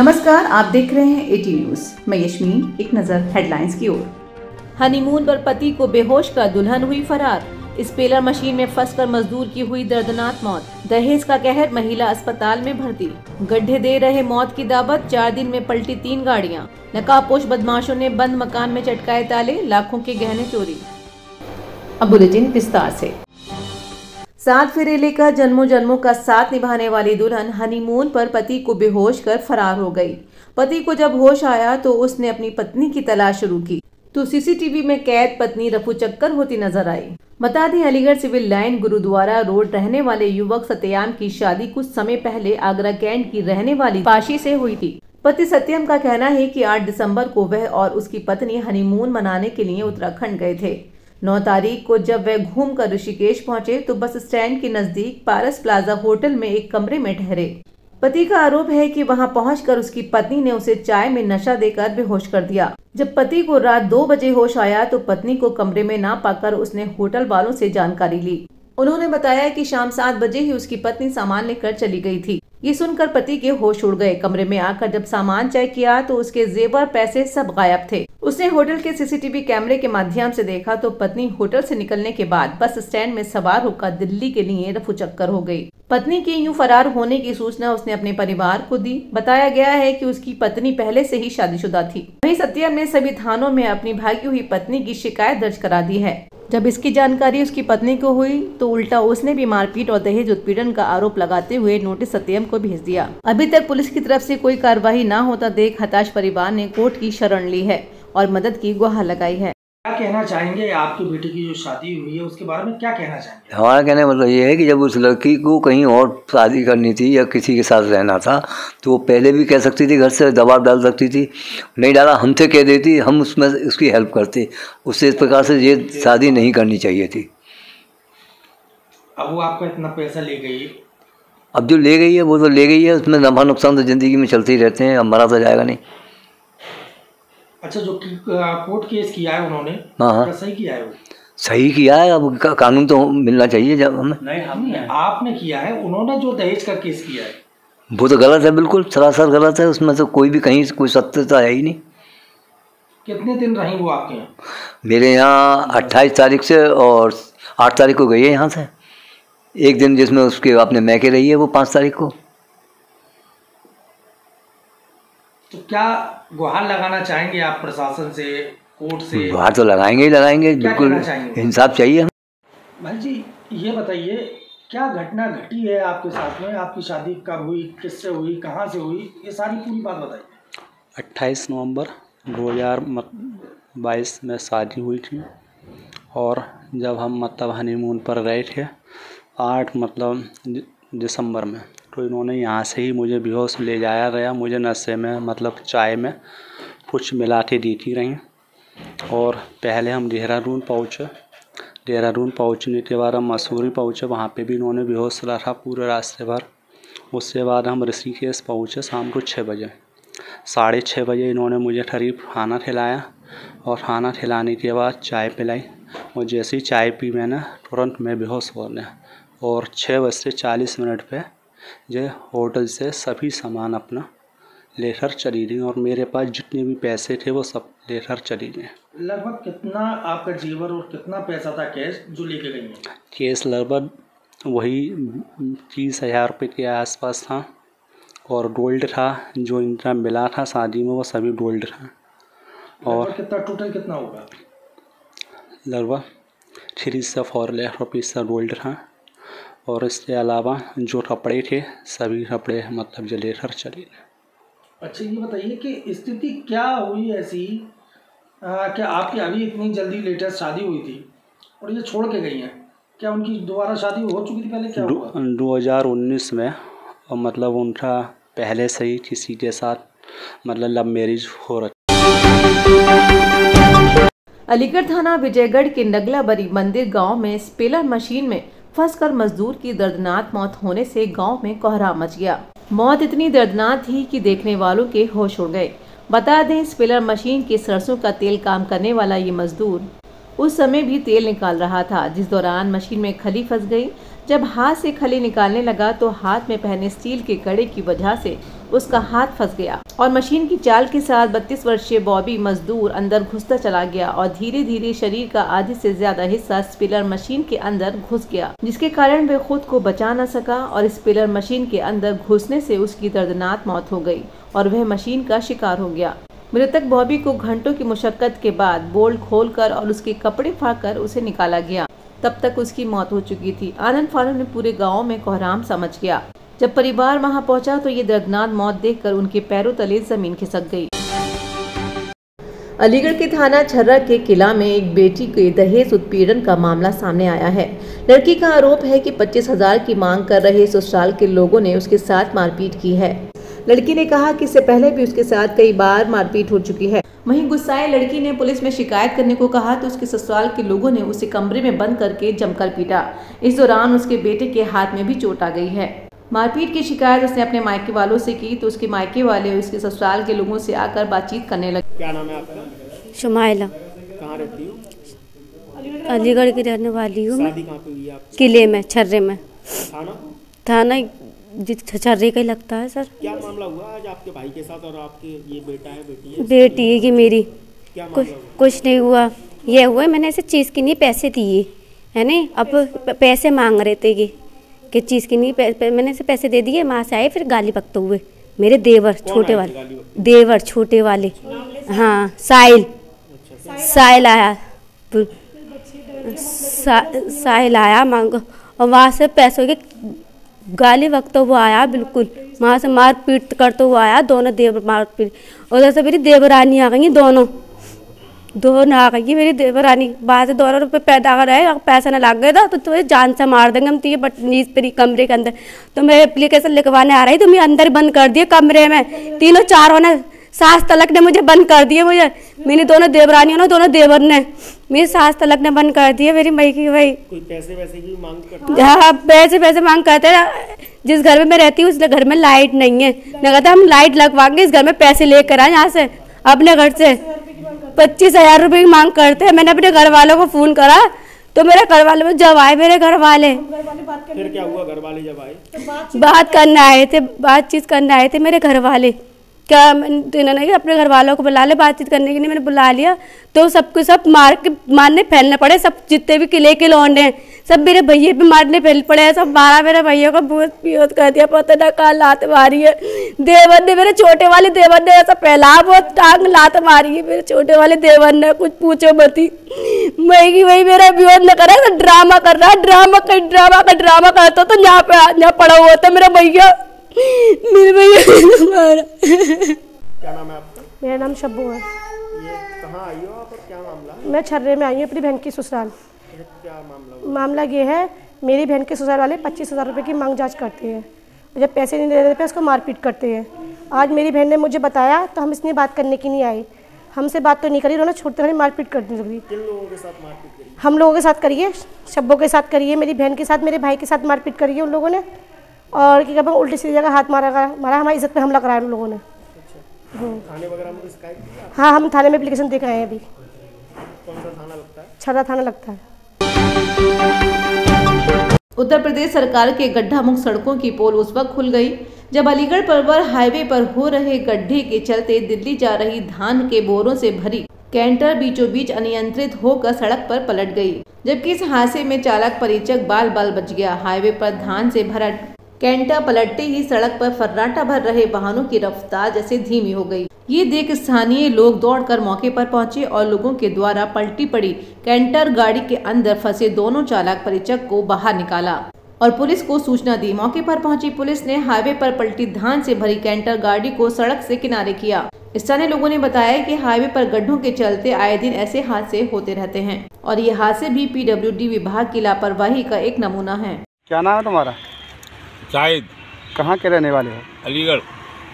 नमस्कार, आप देख रहे हैं AT न्यूज। मैं यशमीन। एक नजर हेडलाइंस की ओर। हनीमून पर पति को बेहोश कर दुल्हन हुई फरार, स्पेलर मशीन में फंसकर मजदूर की हुई दर्दनाक मौत। दहेज का कहर, महिला अस्पताल में भर्ती। गड्ढे दे रहे मौत की दावत, 4 दिन में पलटी 3 गाड़ियां। नकाबपोश बदमाशों ने बंद मकान में चटकाए ताले, लाखों के गहने चोरी। अब बुलेटिन विस्तार से। 7 फेरे लेकर जन्मों जन्मों का साथ निभाने वाली दुल्हन हनीमून पर पति को बेहोश कर फरार हो गई। पति को जब होश आया तो उसने अपनी पत्नी की तलाश शुरू की तो सीसीटीवी में कैद पत्नी रफू चक्कर होती नजर आई। बता दें, Aligarh civil line gurdwara road रहने वाले युवक सत्याम की शादी कुछ समय पहले आगरा कैंट की रहने वाली पाशी से हुई थी। पति सत्यम का कहना है कि 8 दिसंबर को वह और उसकी पत्नी हनीमून मनाने के लिए उत्तराखंड गए थे। 9 तारीख को जब वह घूमकर ऋषिकेश पहुंचे तो बस स्टैंड के नजदीक पारस प्लाजा होटल में एक कमरे में ठहरे। पति का आरोप है कि वहां पहुंचकर उसकी पत्नी ने उसे चाय में नशा देकर बेहोश कर दिया। जब पति को रात 2 बजे होश आया तो पत्नी को कमरे में ना पाकर उसने होटल वालों से जानकारी ली। उन्होंने बताया कि शाम 7 बजे ही उसकी पत्नी सामान लेकर चली गई थी। ये सुनकर पति के होश उड़ गए। कमरे में आकर जब सामान चेक किया तो उसके जेवर, पैसे सब गायब थे। उसने होटल के सीसीटीवी कैमरे के माध्यम से देखा तो पत्नी होटल से निकलने के बाद बस स्टैंड में सवार होकर दिल्ली के लिए रफू चक्कर हो गई। पत्नी के यूं फरार होने की सूचना उसने अपने परिवार को दी। बताया गया है कि उसकी पत्नी पहले से ही शादीशुदा थी। वहीं सत्यम ने सभी थानों में अपनी भागी हुई पत्नी की शिकायत दर्ज करा दी है। जब इसकी जानकारी उसकी पत्नी को हुई तो उल्टा उसने भी मारपीट और दहेज उत्पीड़न का आरोप लगाते हुए नोटिस सत्यम को भेज दिया। अभी तक पुलिस की तरफ से कोई कार्रवाई न होता देख हताश परिवार ने कोर्ट की शरण ली है और मदद की गुहार लगाई है। क्या कहना चाहेंगे आप तो बेटे की जो शादी हुई है उसके बारे में क्या कहना चाहेंगे? हमारा कहने का मतलब ये है कि जब उस लड़की को कहीं और शादी करनी थी या किसी के साथ रहना था तो वो पहले भी कह सकती थी, घर से दबाव डाल सकती थी। नहीं डाला, हमसे कह देती, हम उसमें उसकी हेल्प करते। उससे इस प्रकार से ये शादी नहीं करनी चाहिए थी। अब वो आपका इतना पैसा ले गई, अब जो ले गई है वो तो ले गई है। उसमें नफा नुकसान तो ज़िंदगी में चलते ही रहते हैं, अब मरा तो जाएगा नहीं। अच्छा, जो कोर्ट केस किया है उन्होंने, हाँ, सही किया है। वो सही किया है, अब कानून तो मिलना चाहिए। जब हमें नहीं, हमने आपने किया है, उन्होंने जो दहेज का केस किया है वो तो गलत है, बिल्कुल सरासर गलत है। उसमें तो कोई भी कहीं कोई सत्यता है ही नहीं। कितने दिन रही वो आपके यहाँ? मेरे यहाँ 28 तारीख से और 8 तारीख को गई है यहाँ से। एक दिन जिसमें उसके आपने मैके रही है वो 5 तारीख को। तो क्या गुहार लगाना चाहेंगे आप प्रशासन से, कोर्ट से? गुहार तो लगाएंगे ही लगाएंगे, बिल्कुल इंसाफ चाहिए। भाई जी, ये बताइए क्या घटना घटी है आपके साथ में? आपकी शादी कब हुई, किससे हुई, कहाँ से हुई, ये सारी पूरी बात बताइए। 28 नवंबर 2022 में शादी हुई थी और जब हम हनीमून पर गए थे 8 दिसंबर में तो इन्होंने यहाँ से ही मुझे बेहोश ले जाया गया। मुझे नशे में चाय में कुछ मिला के देती रहीं और पहले हम देहरादून पहुँचे। देहरादून पहुँचने के बाद हम मसूरी पहुँचे, वहाँ पे भी इन्होंने बेहोश रखा पूरे रास्ते भर। उसके बाद हम ऋषिकेश पहुँचे शाम को 6 बजे। 6:30 बजे इन्होंने मुझे करीब खाना खिलाया और खाना खिलाने के बाद चाय पिलाई और जैसे ही चाय पी मैंने तुरंत मैं बेहोश हो गया और 6:40 पर जो होटल से सभी सामान अपना लेकर चली गई और मेरे पास जितने भी पैसे थे वो सब लेकर चली गए। लगभग कितना आपका जेवर और कितना पैसा था कैश जो लेके गई? कैश लगभग वही 30,000 रुपये के आसपास था और गोल्ड था जो इनका मिला था शादी में, वो सभी गोल्ड था। और कितना टोटल कितना होगा? लगभग 3 से 4 लाख रुपये का गोल्ड था और इसके अलावा जो कपड़े थे सभी कपड़े जले कर चले। अच्छा, ये बताइए कि स्थिति क्या हुई ऐसी कि आपकी अभी इतनी जल्दी लेटेस्ट शादी हुई थी और ये छोड़ के गई हैं? क्या उनकी दोबारा शादी हो चुकी थी पहले? क्या 2019 में उनका पहले से ही किसी के साथ लव मैरिज हो रखी। अलीगढ़ थाना विजयगढ़ के नगला बरी मंदिर गाँव में स्पेलर मशीन में फंसकर मजदूर की दर्दनाक मौत होने से गांव में कोहराम मच गया। मौत इतनी दर्दनाक थी कि देखने वालों के होश उड़ गए। बता दें, स्पिलर मशीन के सरसों का तेल काम करने वाला ये मजदूर उस समय भी तेल निकाल रहा था, जिस दौरान मशीन में खली फंस गई। जब हाथ से खली निकालने लगा तो हाथ में पहने स्टील के कड़े की वजह से उसका हाथ फंस गया और मशीन की चाल के साथ 32 वर्षीय बॉबी मजदूर अंदर घुसता चला गया और धीरे धीरे शरीर का आधे से ज्यादा हिस्सा स्पिलर मशीन के अंदर घुस गया, जिसके कारण वे खुद को बचा न सका और स्पिलर मशीन के अंदर घुसने से उसकी दर्दनाक मौत हो गई और वह मशीन का शिकार हो गया। मृतक बॉबी को घंटों की मुशक्कत के बाद बोल्ट खोलकर और उसके कपड़े फाड़कर उसे निकाला गया। तब तक उसकी मौत हो चुकी थी। आनंद फानन ने पूरे गांव में कोहराम समझ गया। जब परिवार वहां पहुंचा तो ये दर्दनाक मौत देखकर उनके पैरों तले जमीन खिसक गई। अलीगढ़ के थाना छर्रा के किला में एक बेटी के दहेज उत्पीड़न का मामला सामने आया है। लड़की का आरोप है कि 25,000 की मांग कर रहे ससुराल के लोगों ने उसके साथ मारपीट की है। लड़की ने कहा कि इससे पहले भी उसके साथ कई बार मारपीट हो चुकी है। वहीं गुस्साए लड़की ने पुलिस में शिकायत करने को कहा तो उसके ससुराल के लोगों ने उसे कमरे में बंद करके जमकर पीटा। इस दौरान उसके बेटे के हाथ में भी चोट आ गई है। मारपीट की शिकायत उसने अपने मायके वालों से की तो उसके मायके वाले उसके ससुराल के लोगों से आकर बातचीत करने लगे। क्या नाम है आपका? शमाइला। कहाँ रहती हो? अलीगढ़ की रहने वाली हूँ। किले में, छर्रे में। थाना छर्रे का ही लगता है सर। क्या मामला हुआ आज आपके भाई के साथ और आपके ये बेटा है, बेटी है? बेटी है कि मेरी कुछ नहीं हुआ। यह हुआ मैंने ऐसे चीज़ के लिए पैसे दिए है नहीं, अब पैसे मांग रहे थे ये कि चीज़ के लिए मैंने ऐसे पैसे दे दिए। माँ से आए फिर गाली बकते हुए मेरे देवर छोटे वाले, देवर छोटे वाले, हाँ साहिल, साहिल आया, साहिल आया मांगो और वहाँ से पैसों के गाली वक्त वो आया बिल्कुल, वहाँ से मार पीट करते हुए आया। दोनों देवर मार पीट और उधर से मेरी देवरानी आ गई, दोनों आ गई मेरी देवरानी। वहाँ से 200 रुपये पैदा कर आए, अगर पैसा ना लग गया था तो तुम्हें जान से मार देंगे हम। तो ये बटनीज पर कमरे के अंदर तो मैं एप्लीकेशन लिखवाने आ रही, तुम्हें अंदर बंद कर दिए कमरे में। तीनों चारों ने सास तलक ने मुझे बंद कर दिए, मुझे मेरी दोनों देवरानियों ने, दोनों देवर ने, मेरी सास तलक ने बंद कर दिए मेरी मई की भाई। पैसे वैसे की मांग करते हैं? हाँ पैसे मांग करते हैं। जिस घर में मैं रहती हूँ उस घर में लाइट नहीं है, न कहता हम लाइट लगवाएंगे इस घर में, पैसे लेकर आए यहाँ से अपने घर से। 25,000 रुपये की मांग करते हैं। मैंने अपने घर वालों को फ़ोन करा तो मेरे घर वाले जब आए, मेरे घर वाले फिर क्या हुआ? घर वाले जब आए बात करने आए थे, बातचीत करने आए थे मेरे घर वाले। क्या मैंने अपने घर वालों को बुला ले बातचीत करने के लिए, मैंने बुला लिया तो सबको सब मारने फैलने पड़े। सब जितने भी किले के लौंडे हैं सब मेरे भैया पे मारने फैल पड़े, सब मारा मेरे भैया को, बहुत पीओत कर दिया। पता ना कहाँ लात मारी है देवर ने, मेरे छोटे वाले देवर ने ऐसा फैला बहुत टांग लात मारी है मेरे छोटे वाले देवर ने। कुछ पूछो मत ही, वही वही मेरा विरोध न करा, ड्रामा कर रहा है, ड्रामा का ड्रामा करता तो यहाँ पे यहाँ पड़ा हुआ था मेरा भैया। क्या नाम है आपका? मेरा नाम शब्बू है। ये कहाँ आई हो आप और क्या मामला? मैं छर्रे में आई हूँ अपनी बहन की ससुराल। क्या मामला? मामला ये है मेरी बहन के ससुराल वाले 25,000 रुपये की मांग जांच करते हैं, जब पैसे नहीं देने पे उसको मारपीट करते हैं। आज मेरी बहन ने मुझे बताया तो हम इसलिए बात करने की नहीं आए, हमसे बात तो नहीं करी उन्होंने, छोड़ते हुए मारपीट करने लगी। किन लोगों के साथ मारपीट करी? हम लोगों के साथ करिए, शब्बों के साथ करिए, मेरी बहन के साथ, मेरे भाई के साथ मारपीट करिए उन लोगों ने। और क्या कहते हैं उल्टी सीधी जगह हाथ मारा, हमारी इज्जत पे हमला कराया उन लोगों ने। थाने हाँ हम थाने में एप्लीकेशन देख रहे हैं अभी। कौन सा थाना लगता है? छर्रा थाना लगता है। उत्तर प्रदेश सरकार के गड्ढा मुक्त सड़कों की पोल उस वक्त खुल गई जब अलीगढ़ पलवल हाईवे पर हो रहे गड्ढे के चलते दिल्ली जा रही धान के बोरों से भरी कैंटर बीचों बीच अनियंत्रित होकर सड़क पर पलट गई। जबकि इस हादसे में चालक परिचक बाल बाल बच गया। हाईवे पर धान से भरा कैंटर पलटते ही सड़क पर फर्राटा भर रहे वाहनों की रफ्तार जैसे धीमी हो गई। ये देख स्थानीय लोग दौड़कर मौके पर पहुंचे और लोगों के द्वारा पलटी पड़ी कैंटर गाड़ी के अंदर फंसे दोनों चालक परिचक को बाहर निकाला और पुलिस को सूचना दी। मौके पर पहुंची पुलिस ने हाईवे पर पलटी धान से भरी कैंटर गाड़ी को सड़क से किनारे किया। स्थानीय लोगों ने बताया कि हाईवे पर गड्ढों के चलते आए दिन ऐसे हादसे होते रहते हैं और ये हादसे भी PWD विभाग की लापरवाही का एक नमूना है। क्या नाम है तुम्हारा? शाहिद। कहाँ के रहने वाले हो? अलीगढ़।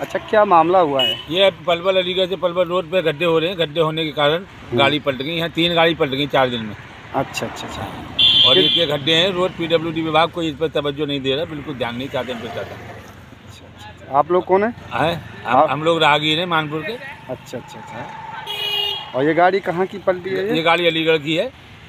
अच्छा क्या मामला हुआ है? ये पलवल अलीगढ़ से पलवल रोड पे गड्ढे हो रहे हैं, गड्ढे होने के कारण गाड़ी पलट गई। यहाँ 3 गाड़ी पलट गई 4 दिन में। अच्छा अच्छा अच्छा। और ये गड्ढे हैं रोड, PWD विभाग को इस पर तवज्जो नहीं दे रहा, बिल्कुल ध्यान नहीं चाहते इन पर चाहता। आप लोग कौन है? हम लोग राहगीर हैं मानपुर के। अच्छा अच्छा अच्छा। और ये गाड़ी कहाँ की पलटी है? ये गाड़ी अलीगढ़ की है।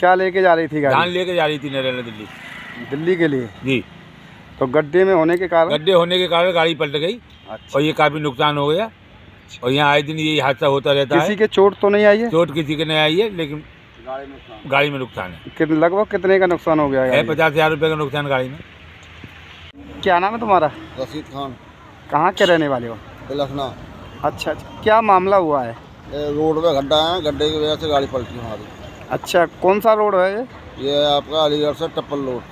क्या लेके जा रही थी? धान लेके जा रही थी नरेला दिल्ली, दिल्ली के लिए जी। तो गड्ढे में होने के कारण, गड्ढे होने के कारण गाड़ी पलट गई। और ये काफ़ी नुकसान हो गया। और यहाँ आए दिन ये हादसा होता रहता है। किसी के चोट तो नहीं आई है? चोट किसी के नहीं आई है, लेकिन गाड़ी में नुकसान है। लगभग कितने का नुकसान हो गया है? 50,000 रुपये का नुकसान गाड़ी में। क्या नाम है तुम्हारा? रशीद खान। कहाँ के रहने वाले हो? लखनऊ। अच्छा, क्या मामला हुआ है? रोड में गड्ढा है, गड्ढे की वजह से गाड़ी पलटी हमारी। अच्छा, कौन सा रोड है ये? आपका अलीगढ़ से टप्पल रोड।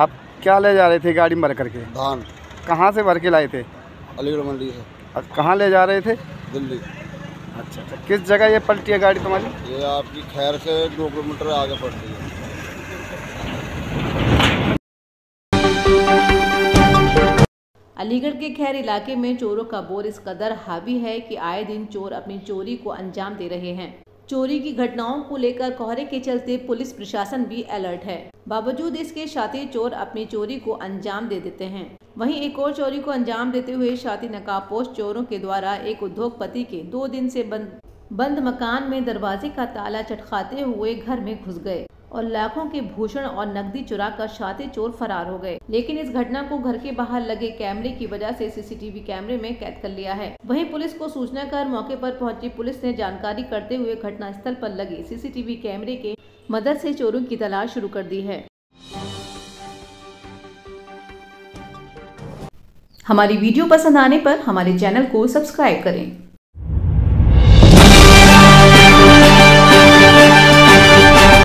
आप क्या ले जा रहे थे गाड़ी भर करके? धान। कहाँ से भर के लाए थे? अलीगढ़ मंडी से। और कहाँ ले जा रहे थे? दिल्ली। अच्छा, किस जगह ये पलटी है गाड़ी तुम्हारी? ये आपकी खैर से 2 किलोमीटर आगे पलटी है। अलीगढ़ के खैर इलाके में चोरों का बोर इस कदर हावी है कि आए दिन चोर अपनी चोरी को अंजाम दे रहे हैं। चोरी की घटनाओं को लेकर कोहरे के चलते पुलिस प्रशासन भी अलर्ट है। बावजूद इसके शातिर चोर अपनी चोरी को अंजाम दे देते हैं। वहीं एक और चोरी को अंजाम देते हुए शातिर नकाबपोश चोरों के द्वारा एक उद्योगपति के 2 दिन से बंद मकान में दरवाजे का ताला चटकाते हुए घर में घुस गए और लाखों के भूषण और नकदी चुरा कर शातिर चोर फरार हो गए। लेकिन इस घटना को घर के बाहर लगे कैमरे की वजह से सीसीटीवी कैमरे में कैद कर लिया है। वहीं पुलिस को सूचना कर मौके पर पहुंची पुलिस ने जानकारी करते हुए घटनास्थल पर लगे सीसीटीवी कैमरे के मदद से चोरों की तलाश शुरू कर दी है। हमारी वीडियो पसंद आने पर हमारे चैनल को सब्सक्राइब करें।